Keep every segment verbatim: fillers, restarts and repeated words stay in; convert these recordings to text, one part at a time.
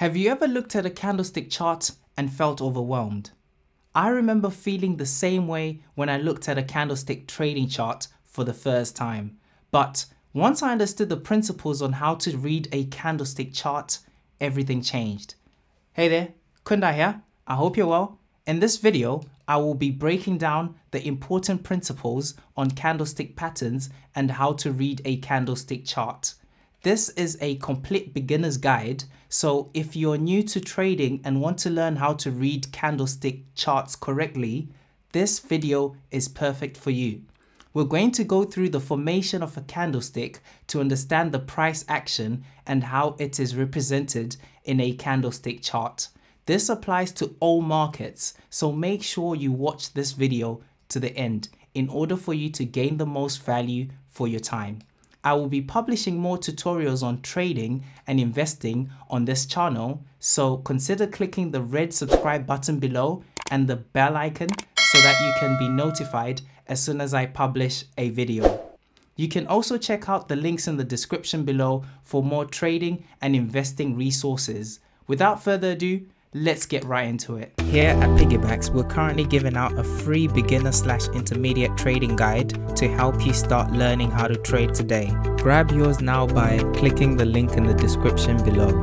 Have you ever looked at a candlestick chart and felt overwhelmed? I remember feeling the same way when I looked at a candlestick trading chart for the first time. But once I understood the principles on how to read a candlestick chart, everything changed. Hey there, Kunda here. I hope you're well. In this video, I will be breaking down the important principles on candlestick patterns and how to read a candlestick chart. This is a complete beginner's guide, so if you're new to trading and want to learn how to read candlestick charts correctly, this video is perfect for you. We're going to go through the formation of a candlestick to understand the price action and how it is represented in a candlestick chart. This applies to all markets, so make sure you watch this video to the end in order for you to gain the most value for your time. I will be publishing more tutorials on trading and investing on this channel, so consider clicking the red subscribe button below and the bell icon so that you can be notified as soon as I publish a video. You can also check out the links in the description below for more trading and investing resources. Without further ado, let's get right into it. Here at PiggiBacks, we're currently giving out a free beginner slash intermediate trading guide to help you start learning how to trade today. Grab yours now by clicking the link in the description below.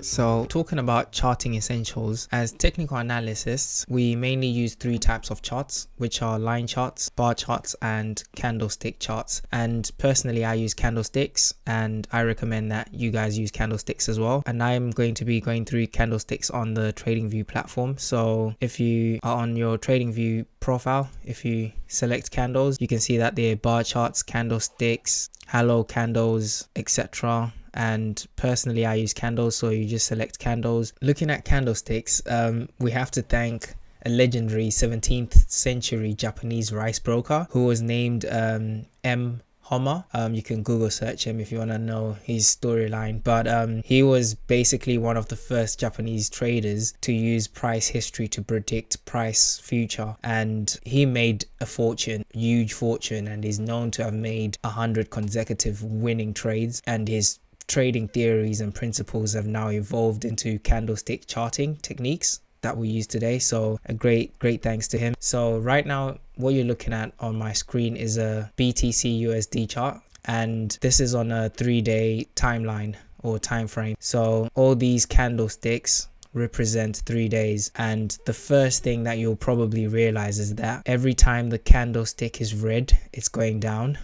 So talking about charting essentials, as technical analysts, we mainly use three types of charts, which are line charts, bar charts, and candlestick charts. And personally, I use candlesticks, and I recommend that you guys use candlesticks as well. And I'm going to be going through candlesticks on the TradingView platform. So if you are on your TradingView profile, if you select candles, you can see that there are bar charts, candlesticks, halo candles, et cetera. And personally, I use candles, so you just select candles. Looking at candlesticks, um, we have to thank a legendary seventeenth century Japanese rice broker who was named um, M. Homma. Um, you can Google search him if you want to know his storyline, but um, he was basically one of the first Japanese traders to use price history to predict price future, and he made a fortune, huge fortune, and is known to have made one hundred consecutive winning trades, and his trading theories and principles have now evolved into candlestick charting techniques that we use today. So a great great thanks to him. So right now what you're looking at on my screen is a B T C U S D chart, and this is on a three-day timeline or time frame. So all these candlesticks represent three days, and the first thing that you'll probably realize is that every time the candlestick is red, it's going down,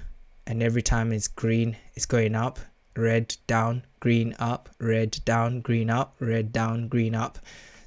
and every time it's green, it's going up. Red, down, green, up, red, down, green, up, red, down, green, up.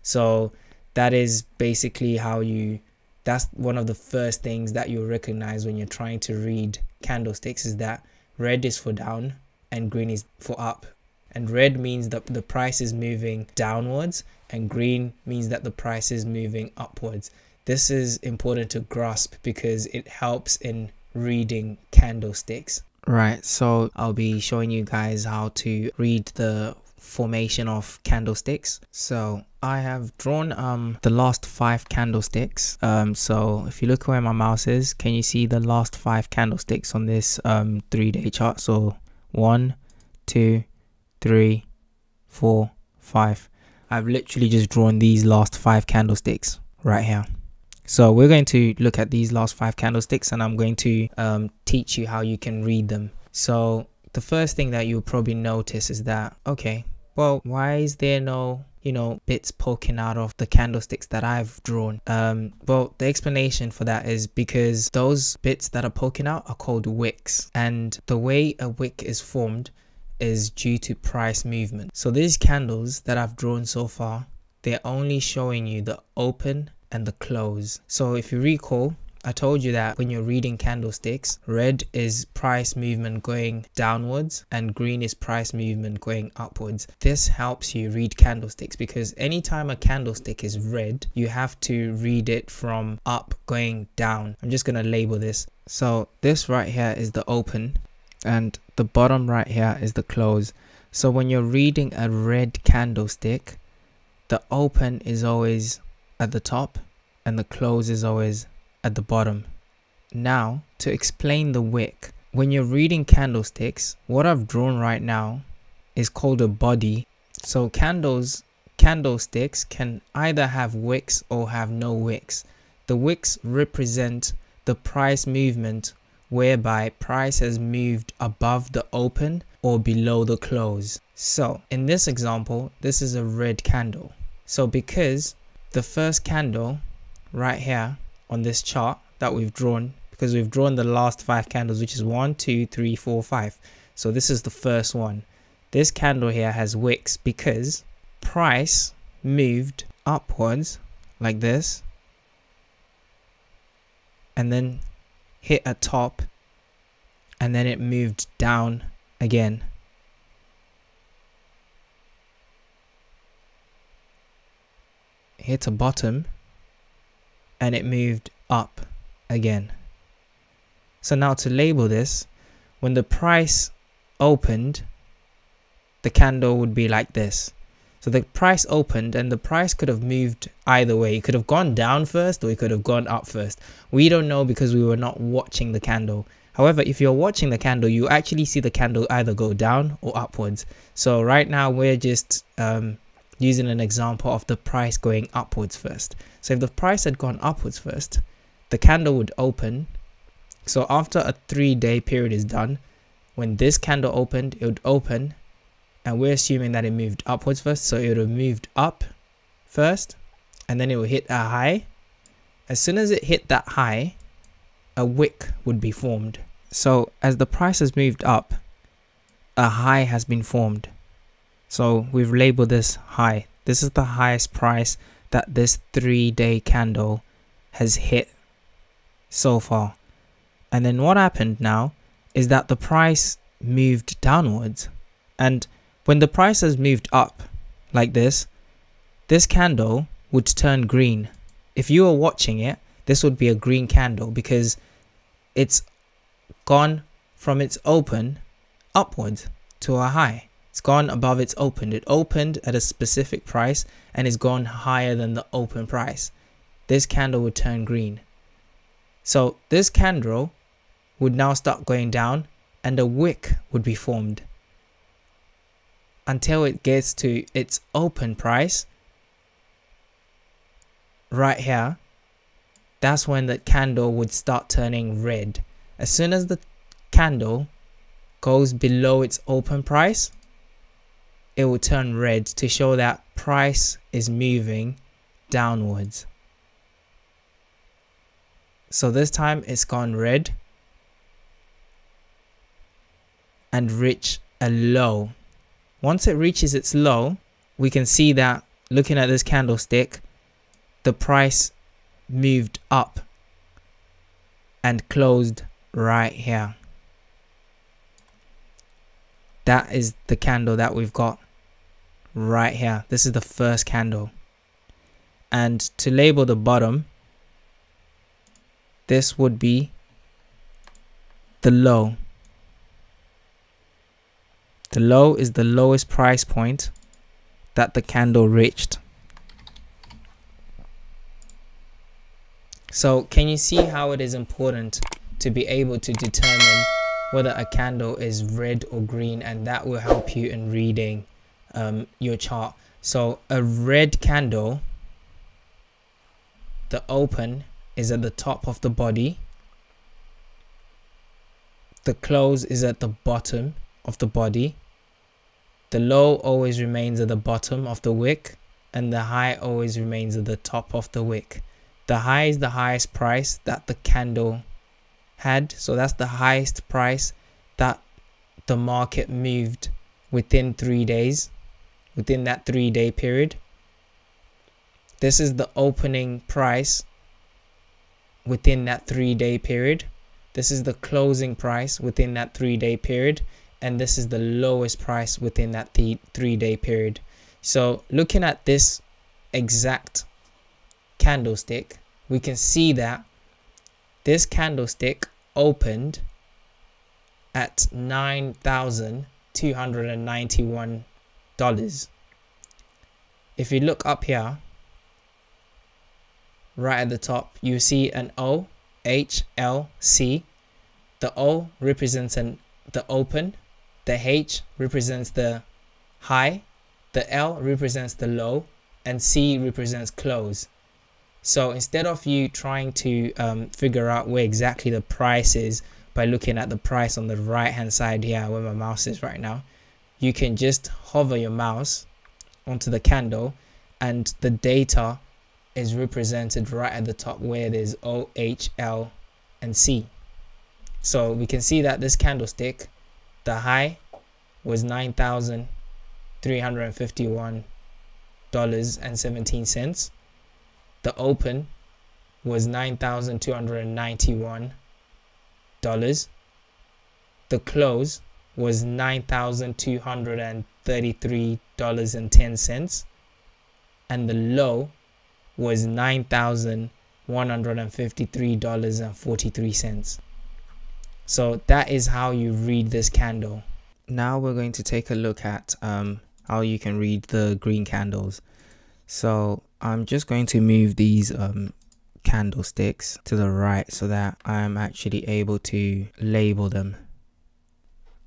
So that is basically how you, that's one of the first things that you'll recognize when you're trying to read candlesticks, is that red is for down and green is for up. And red means that the price is moving downwards, and green means that the price is moving upwards. This is important to grasp because it helps in reading candlesticks. Right, so I'll be showing you guys how to read the formation of candlesticks. So I have drawn um the last five candlesticks. Um so if you look where my mouse is, can you see the last five candlesticks on this um three-day chart? So one, two, three, four, five. I've literally just drawn these last five candlesticks right here. So we're going to look at these last five candlesticks, and I'm going to um teach you how you can read them. So the first thing that you'll probably notice is that, okay, well, why is there no, you know, bits poking out of the candlesticks that I've drawn? Um, well, the explanation for that is because those bits that are poking out are called wicks. And the way a wick is formed is due to price movement. So these candles that I've drawn so far, they're only showing you the open and the close. So if you recall, I told you that when you're reading candlesticks, red is price movement going downwards and green is price movement going upwards. This helps you read candlesticks because anytime a candlestick is red, you have to read it from up going down. I'm just going to label this. So this right here is the open, and the bottom right here is the close. So when you're reading a red candlestick, the open is always at the top and the close is always at the bottom. Now, to explain the wick, when you're reading candlesticks, what I've drawn right now is called a body. So candles, candlesticks can either have wicks or have no wicks. The wicks represent the price movement whereby price has moved above the open or below the close. So in this example, this is a red candle. So because the first candle right here on this chart that we've drawn, because we've drawn the last five candles, which is one, two, three, four, five. So this is the first one. This candle here has wicks because price moved upwards like this and then hit a top, and then it moved down again. Hit a bottom, and it moved up again. So now to label this, when the price opened, the candle would be like this. So the price opened and the price could have moved either way. It could have gone down first or it could have gone up first. We don't know because we were not watching the candle. However, if you're watching the candle, you actually see the candle either go down or upwards. So right now we're just um, using an example of the price going upwards first. So if the price had gone upwards first, the candle would open. So after a three day period is done, when this candle opened, it would open. And we're assuming that it moved upwards first, so it would have moved up first and then it will hit a high. As soon as it hit that high, a wick would be formed. So as the price has moved up, a high has been formed. So we've labeled this high. This is the highest price that this three day candle has hit so far. And then what happened now is that the price moved downwards, and when the price has moved up like this, this candle would turn green. If you were watching it, this would be a green candle because it's gone from its open upwards to a high. It's gone above its open. It opened at a specific price and it's gone higher than the open price. This candle would turn green. So this candle would now start going down and a wick would be formed, until it gets to its open price right here. That's when the candle would start turning red. As soon as the candle goes below its open price, it will turn red to show that price is moving downwards. So this time it's gone red and reached a low. Once it reaches its low, we can see that, looking at this candlestick, the price moved up and closed right here. That is the candle that we've got right here. This is the first candle. And to label the bottom, this would be the low. The low is the lowest price point that the candle reached. So can you see how it is important to be able to determine whether a candle is red or green, and that will help you in reading um, your chart. So a red candle, the open is at the top of the body. The close is at the bottom of the body. The low always remains at the bottom of the wick and the high always remains at the top of the wick. The high is the highest price that the candle had, so that's the highest price that the market moved within three days, within that three day period. This is the opening price within that three day period. This is the closing price within that three day period. And this is the lowest price within that th three day period. So looking at this exact candlestick, we can see that this candlestick opened at nine thousand two hundred ninety-one dollars. If you look up here, right at the top, you see an O, H, L, C. The O represents an, the open, the H represents the high, the L represents the low, and C represents close. So instead of you trying to um, figure out where exactly the price is by looking at the price on the right hand side here where my mouse is right now, you can just hover your mouse onto the candle and the data is represented right at the top where there's O, H, L and C. So we can see that this candlestick, the high was nine thousand three hundred fifty-one dollars and seventeen cents. The open was nine thousand two hundred ninety-one dollars. The close was nine thousand two hundred thirty-three dollars and ten cents. And the low was nine thousand one hundred fifty-three dollars and forty-three cents. So that is how you read this candle. Now we're going to take a look at um, how you can read the green candles. So I'm just going to move these um, candlesticks to the right so that I'm actually able to label them.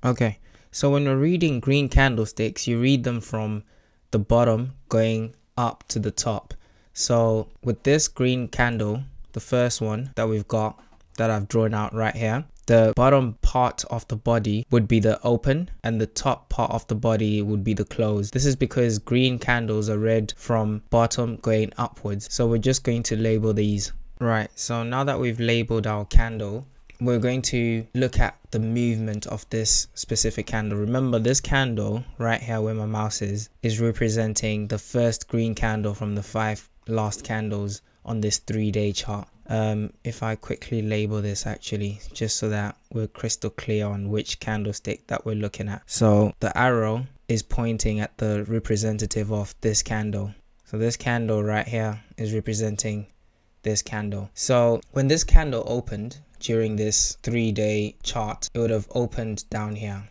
Okay, so when we're reading green candlesticks, you read them from the bottom going up to the top. So with this green candle, the first one that we've got that I've drawn out right here, the bottom part of the body would be the open and the top part of the body would be the close. This is because green candles are read from bottom going upwards. So we're just going to label these. Right, so now that we've labeled our candle, we're going to look at the movement of this specific candle. Remember, this candle right here where my mouse is, is representing the first green candle from the five last candles on this three-day chart. Um, if I quickly label this actually, just so that we're crystal clear on which candlestick that we're looking at. So the arrow is pointing at the representative of this candle. So this candle right here is representing this candle. So when this candle opened during this three-day chart, it would have opened down here,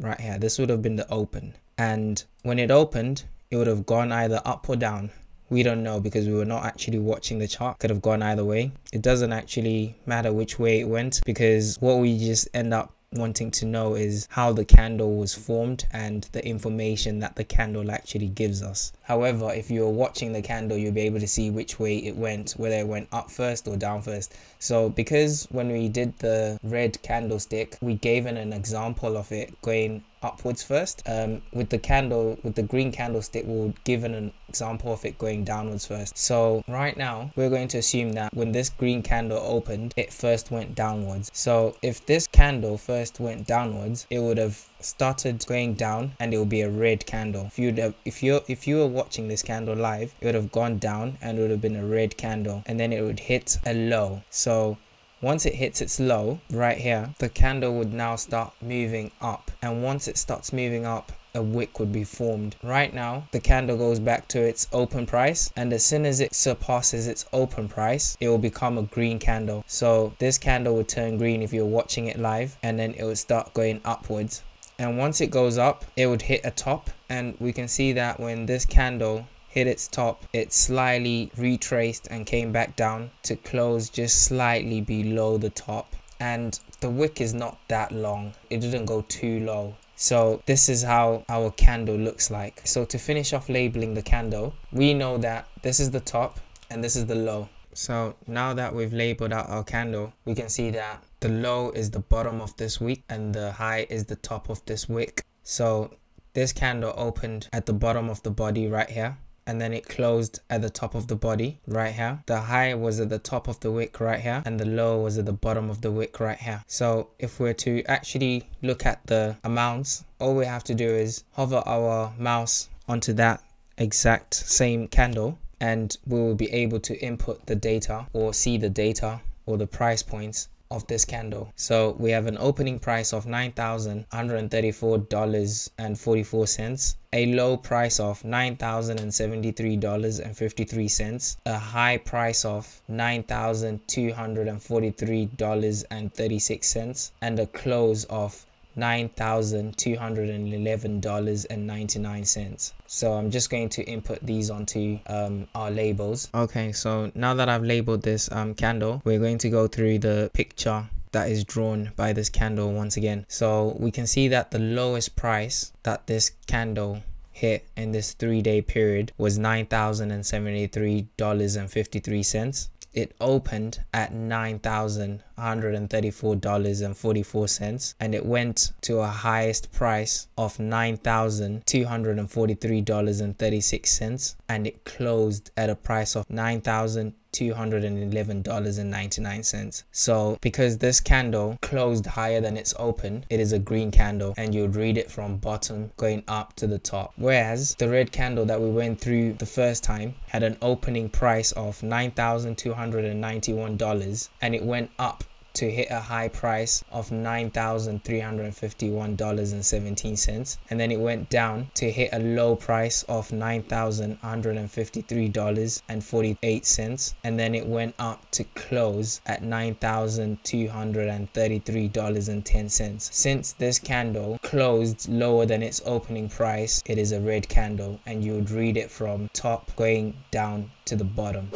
right here. This would have been the open. And when it opened, it would have gone either up or down. We don't know because we were not actually watching the chart. Could have gone either way. It doesn't actually matter which way it went because what we just end up wanting to know is how the candle was formed and the information that the candle actually gives us. However, if you're watching the candle, you'll be able to see which way it went, whether it went up first or down first. So because when we did the red candlestick, we gave an, an example of it going upwards first. Um, with the candle, with the green candlestick, we'll give an, an example of it going downwards first. So right now, we're going to assume that when this green candle opened, it first went downwards. So if this candle first went downwards, it would have started going down and it will be a red candle. If you'd have, if you if you were watching this candle live, it would have gone down and it would have been a red candle, and then it would hit a low. So once it hits its low right here, the candle would now start moving up, and once it starts moving up, a wick would be formed. Right now, the candle goes back to its open price, and as soon as it surpasses its open price, it will become a green candle. So this candle would turn green if you're watching it live, and then it would start going upwards. And once it goes up, it would hit a top, and we can see that when this candle hit its top, it slyly retraced and came back down to close just slightly below the top. And the wick is not that long, it didn't go too low. So this is how our candle looks like. So to finish off labeling the candle, we know that this is the top and this is the low. So now that we've labeled out our candle, we can see that the low is the bottom of this wick and the high is the top of this wick. So this candle opened at the bottom of the body right here, and then it closed at the top of the body right here. The high was at the top of the wick right here, and the low was at the bottom of the wick right here. So if we're to actually look at the amounts, all we have to do is hover our mouse onto that exact same candle, and we will be able to input the data or see the data or the price points of this candle. So we have an opening price of nine thousand one hundred thirty-four dollars and forty-four cents, a low price of nine thousand seventy-three dollars and fifty-three cents, a high price of nine thousand two hundred forty-three dollars and thirty-six cents, and a close of nine thousand two hundred eleven dollars and ninety-nine cents. So I'm just going to input these onto um, our labels. Okay, so now that I've labeled this um, candle, we're going to go through the picture that is drawn by this candle once again. So we can see that the lowest price that this candle hit in this three-day period was nine thousand seventy-three dollars and fifty-three cents. It opened at nine thousand one hundred thirty-four dollars and forty-four cents and it went to a highest price of nine thousand two hundred forty-three dollars and thirty-six cents and it closed at a price of nine thousand two hundred eleven dollars and ninety-nine cents. So because this candle closed higher than it's open, it is a green candle and you'd read it from bottom going up to the top, whereas the red candle that we went through the first time had an opening price of nine thousand two hundred ninety-one dollars and it went up to hit a high price of nine thousand three hundred fifty-one dollars and seventeen cents, and then it went down to hit a low price of nine thousand one hundred fifty-three dollars and forty-eight cents, and then it went up to close at nine thousand two hundred thirty-three dollars and ten cents. Since this candle closed lower than its opening price, it is a red candle and you would read it from top going down to the bottom.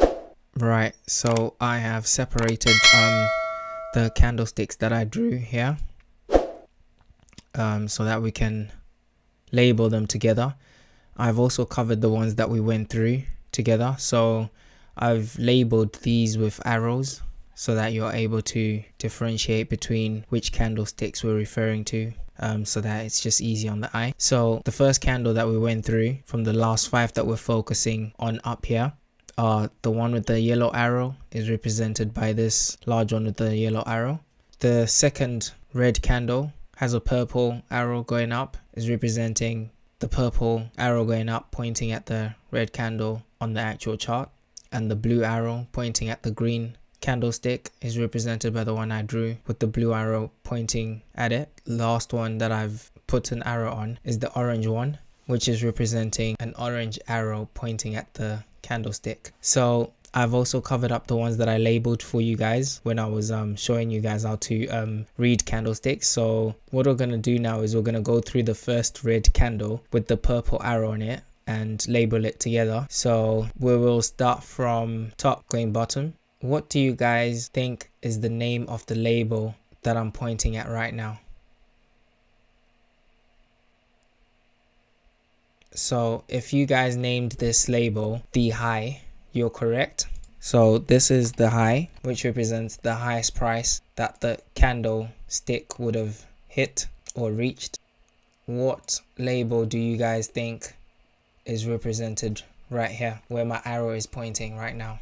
Right, so I have separated um the candlesticks that I drew here um, so that we can label them together. I've also covered the ones that we went through together, so I've labeled these with arrows so that you're able to differentiate between which candlesticks we're referring to, um, so that it's just easy on the eye. So the first candle that we went through from the last five that we're focusing on up here, Uh, the one with the yellow arrow is represented by this large one with the yellow arrow. The second red candle has a purple arrow going up, is representing the purple arrow going up pointing at the red candle on the actual chart, and the blue arrow pointing at the green candlestick is represented by the one I drew with the blue arrow pointing at it. Last one that I've put an arrow on is the orange one, which is representing an orange arrow pointing at the candlestick. So I've also covered up the ones that I labeled for you guys when I was um, showing you guys how to um, read candlesticks. So what we're going to do now is we're going to go through the first red candle with the purple arrow on it and label it together. So we will start from top going bottom. What do you guys think is the name of the label that I'm pointing at right now? So if you guys named this label the high, you're correct. So this is the high, which represents the highest price that the candlestick would have hit or reached. What label do you guys think is represented right here where my arrow is pointing right now?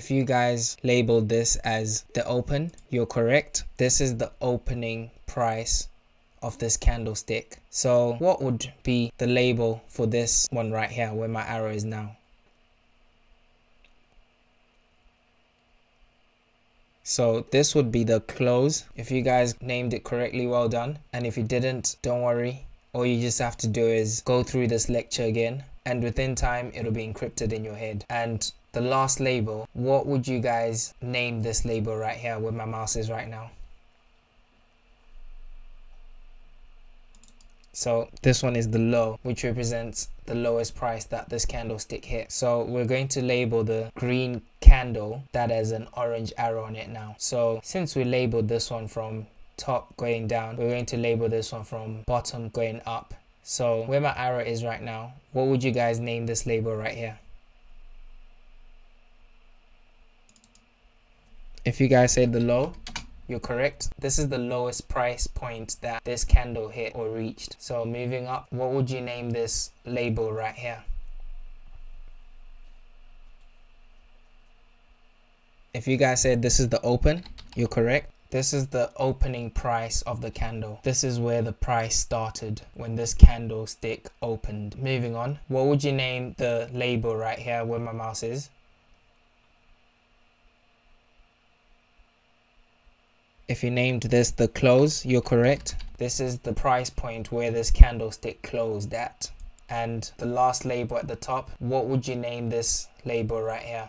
If you guys labeled this as the open, you're correct. This is the opening price of this candlestick. So what would be the label for this one right here where my arrow is now? So this would be the close. If you guys named it correctly, well done. And if you didn't, don't worry. All you just have to do is go through this lecture again, and within time it'll be encrypted in your head. And the last label, what would you guys name this label right here where my mouse is right now? So this one is the low, which represents the lowest price that this candlestick hit. So we're going to label the green candle that has an orange arrow on it now. So since we labeled this one from top going down, we're going to label this one from bottom going up. So where my arrow is right now, what would you guys name this label right here? If you guys said the low, you're correct. This is the lowest price point that this candle hit or reached. So moving up, what would you name this label right here? If you guys said this is the open, you're correct. This is the opening price of the candle. This is where the price started when this candlestick opened. Moving on, what would you name the label right here where my mouse is? If you named this the close, you're correct. This is the price point where this candlestick closed at. And the last label at the top, what would you name this label right here?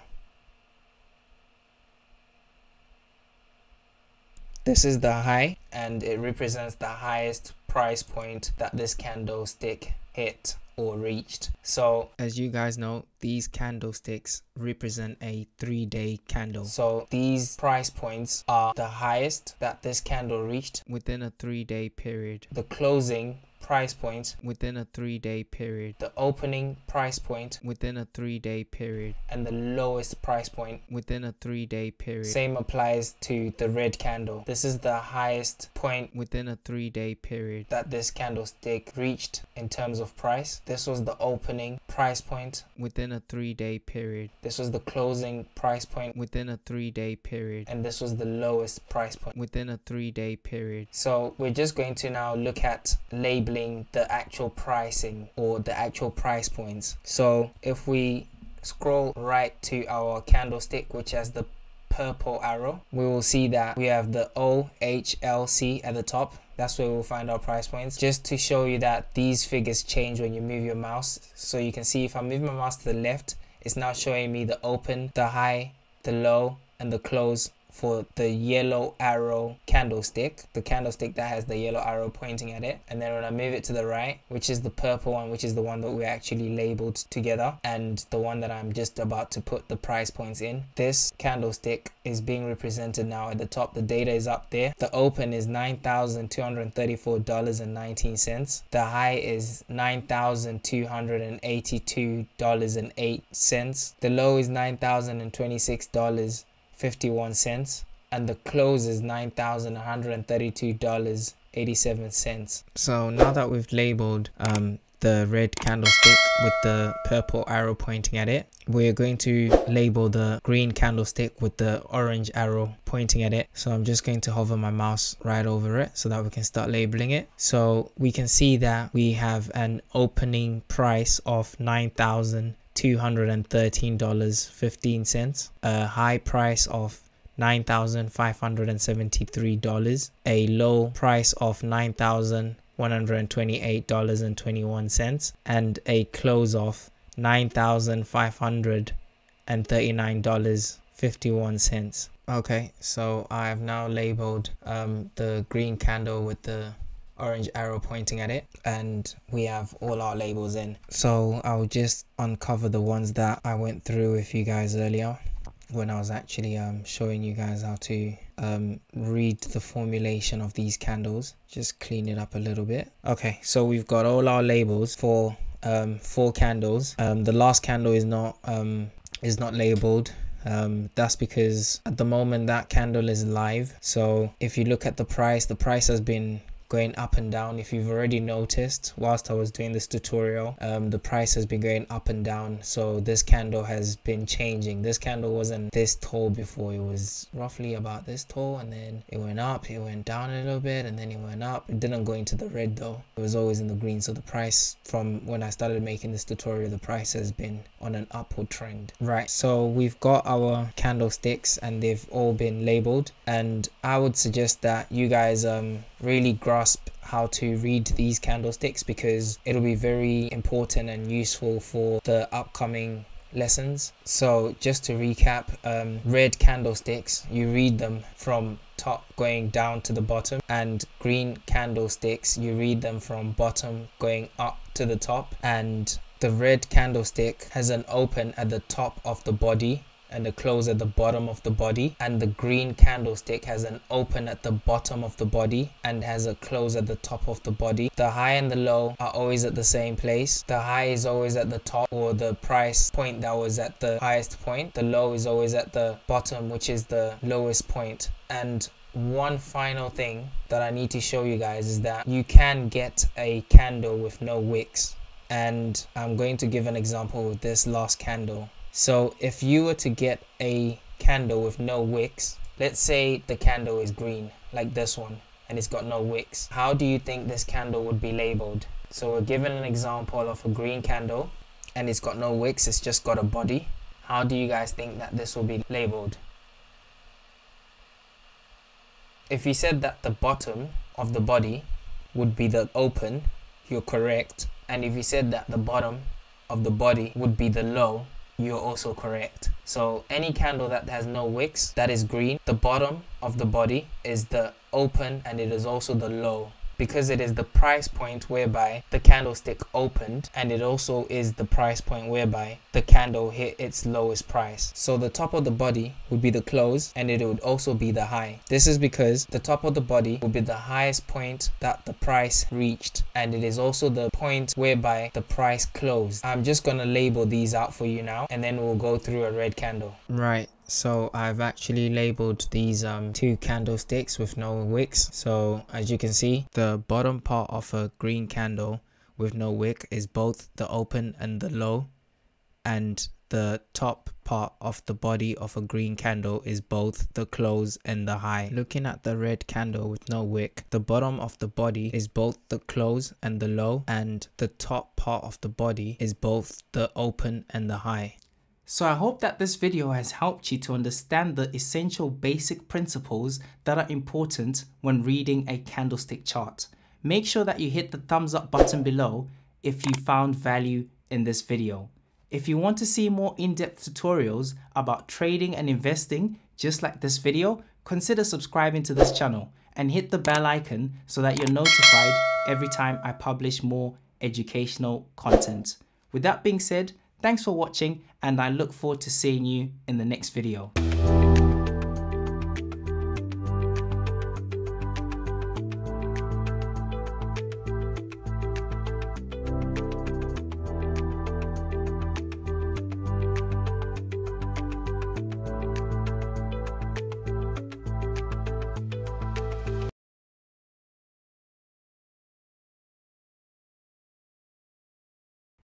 This is the high, and it represents the highest price point that this candlestick hit or reached. So as you guys know, these candlesticks represent a three-day candle. So these price points are the highest that this candle reached within a three-day period, the closing price point within a three-day period, the opening price point within a three-day period, and the lowest price point within a three-day period. Same applies to the red candle. This is the highest point within a three-day period that this candlestick reached in terms of price. This was the opening price point within a three-day period. This was the closing price point within a three-day period, and this was the lowest price point within a three-day period. So we're just going to now look at labeling the actual pricing or the actual price points. So if we scroll right to our candlestick, which has the purple arrow, we will see that we have the O H L C at the top. That's where we'll find our price points. Just to show you that these figures change when you move your mouse, so you can see if I move my mouse to the left, it's now showing me the open, the high, the low, and the close for the yellow arrow candlestick, the candlestick that has the yellow arrow pointing at it. And then when I move it to the right, which is the purple one, which is the one that we actually labeled together, and the one that I'm just about to put the price points in, this candlestick is being represented now at the top. The data is up there. The open is nine thousand two hundred thirty-four dollars and nineteen cents. The high is nine thousand two hundred eighty-two dollars and eight cents. The low is nine thousand twenty-six dollars and fifty-one cents, and the close is nine thousand one hundred thirty-two dollars and eighty-seven cents. So now that we've labeled um, the red candlestick with the purple arrow pointing at it, we're going to label the green candlestick with the orange arrow pointing at it. So I'm just going to hover my mouse right over it so that we can start labeling it. So we can see that we have an opening price of nine thousand two hundred thirteen dollars and fifteen cents, a high price of nine thousand five hundred seventy-three dollars, a low price of nine thousand one hundred twenty-eight dollars and twenty-one cents, and a close of nine thousand five hundred thirty-nine dollars and fifty-one cents. Okay, so I have now labeled um, the green candle with the orange arrow pointing at it, and we have all our labels in. So I'll just uncover the ones that I went through with you guys earlier when I was actually um, showing you guys how to um, read the formulation of these candles. Just clean it up a little bit. Okay, so we've got all our labels for um, four candles. Um, the last candle is not um, is not labeled. Um, that's because at the moment that candle is live. So if you look at the price, the price has been going up and down. If you've already noticed, whilst I was doing this tutorial, um, the price has been going up and down. So this candle has been changing. This candle wasn't this tall before. It was roughly about this tall, and then it went up, it went down a little bit, and then it went up. It didn't go into the red though. It was always in the green. So the price, from when I started making this tutorial, the price has been on an upward trend. Right, so we've got our candlesticks and they've all been labeled, and I would suggest that you guys um, really grasp grasp how to read these candlesticks, because it'll be very important and useful for the upcoming lessons. So just to recap, um, red candlesticks, you read them from top going down to the bottom, and green candlesticks, you read them from bottom going up to the top. And the red candlestick has an open at the top of the body and a close at the bottom of the body, and the green candlestick has an open at the bottom of the body and has a close at the top of the body. The high and the low are always at the same place. The high is always at the top, or the price point that was at the highest point. The low is always at the bottom, which is the lowest point. And one final thing that I need to show you guys is that you can get a candle with no wicks, and I'm going to give an example with this last candle. So if you were to get a candle with no wicks, let's say the candle is green like this one and it's got no wicks, how do you think this candle would be labeled? So we're given an example of a green candle and it's got no wicks, it's just got a body. How do you guys think that this will be labeled? If you said that the bottom of the body would be the open, you're correct. And if you said that the bottom of the body would be the low, you're also correct. So any candle that has no wicks, that is green, the bottom of the body is the open and it is also the low. because it is the price point whereby the candlestick opened, and it also is the price point whereby the candle hit its lowest price. So the top of the body would be the close, and it would also be the high. This is because the top of the body would be the highest point that the price reached, and it is also the point whereby the price closed. I'm just going to label these out for you now, and then we'll go through a red candle. Right. So I've actually labeled these um, two candlesticks with no wicks. So as you can see, the bottom part of a green candle with no wick is both the open and the low, and the top part of the body of a green candle is both the close and the high. Looking at the red candle with no wick, the bottom of the body is both the close and the low, and the top part of the body is both the open and the high. So I hope that this video has helped you to understand the essential basic principles that are important when reading a candlestick chart. Make sure that you hit the thumbs up button below if you found value in this video. If you want to see more in-depth tutorials about trading and investing just like this video, consider subscribing to this channel and hit the bell icon so that you're notified every time I publish more educational content. With that being said, thanks for watching, and I look forward to seeing you in the next video.